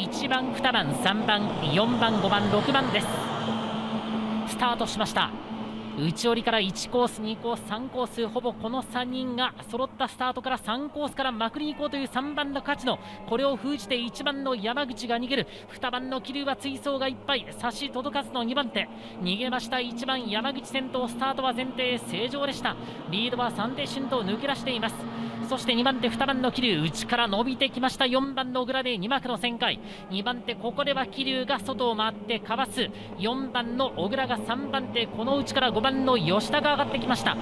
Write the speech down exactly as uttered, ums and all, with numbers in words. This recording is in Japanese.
いちばん、にばん、さんばん、よんばん、ごばん、ろくばんです。スタートしました。打ち折りからいちコース、にコース、さんコース、ほぼこのさんにんが揃ったスタートからさんコースからまくりに行こうというさんばんの勝野、これを封じていちばんの山口が逃げる。にばんの桐生は追走がいっぱい、差し届かずのにばん手、逃げました。いちばん山口先頭、スタートは前提正常でした。リードはさんてい進と抜け出しています。そしてにばん手、にばんの桐生、内から伸びてきました。よんばんの小倉でに幕の旋回、にばん手、ここでは桐生が外を回ってかわす。よんばんの小倉がさんばん手、この内からごばんの吉田が上がってきました。